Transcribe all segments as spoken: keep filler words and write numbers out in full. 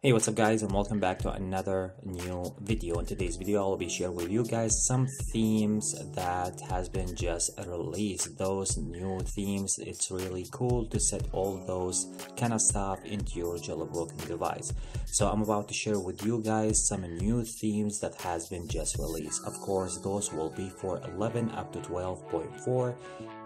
Hey, what's up guys, and welcome back to another new video. In today's video, I'll be sharing with you guys some themes that has been just released. Those new themes, it's really cool to set all those kind of stuff into your jailbroken device. So I'm about to share with you guys some new themes that has been just released. Of course, those will be for eleven up to twelve point four.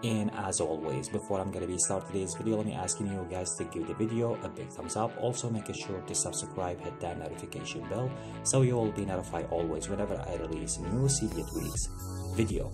And as always, before I'm gonna be starting today's video, let me asking you guys to give the video a big thumbs up. Also, make sure to subscribe. Subscribe, hit that notification bell so you will be notified always whenever I release new Cydia tweaks video.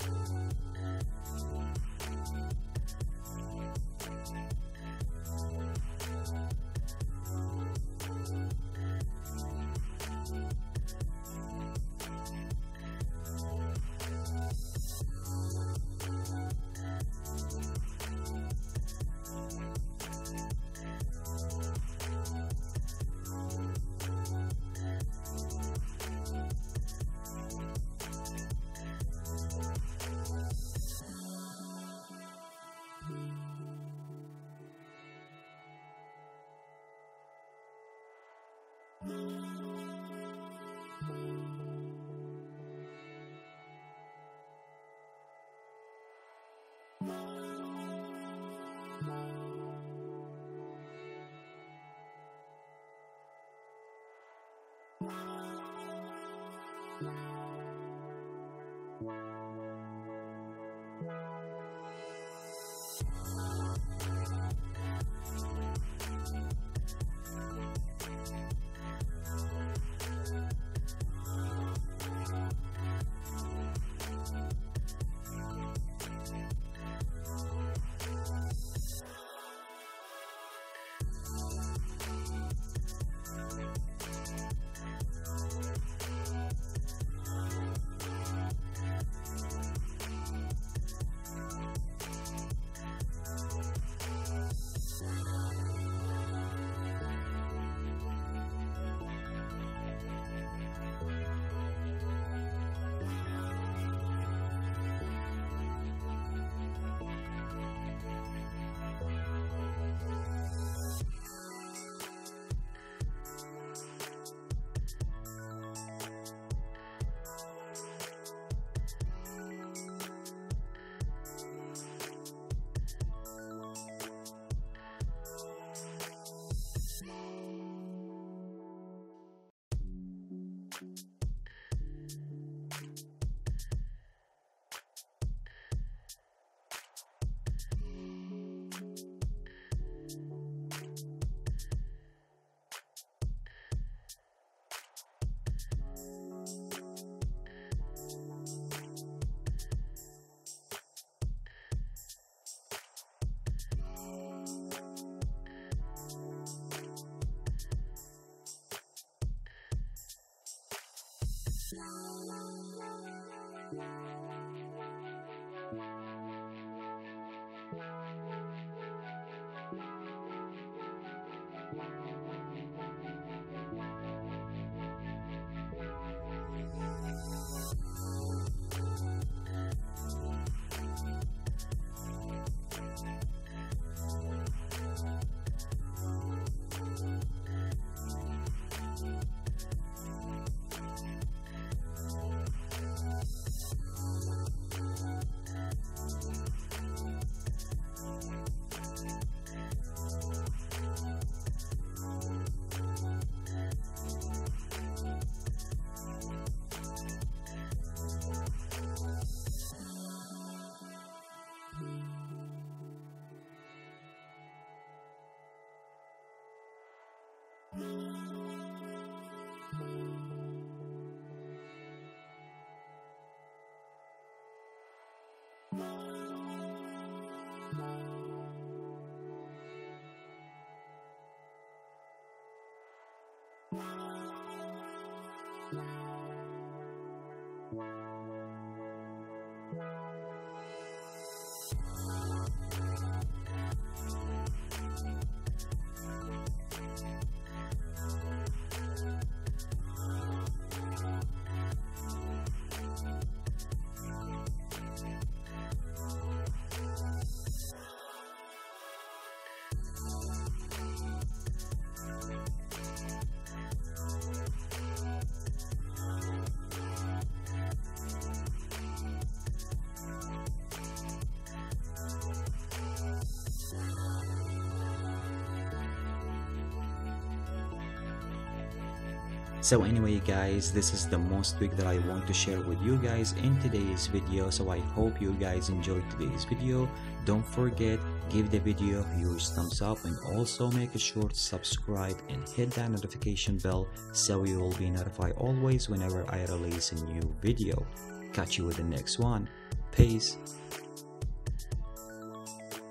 So anyway guys, this is the most tweak that I want to share with you guys in today's video, so I hope you guys enjoyed today's video. Don't forget, give the video your thumbs up and also make sure to subscribe and hit that notification bell so you will be notified always whenever I release a new video. Catch you with the next one. Peace.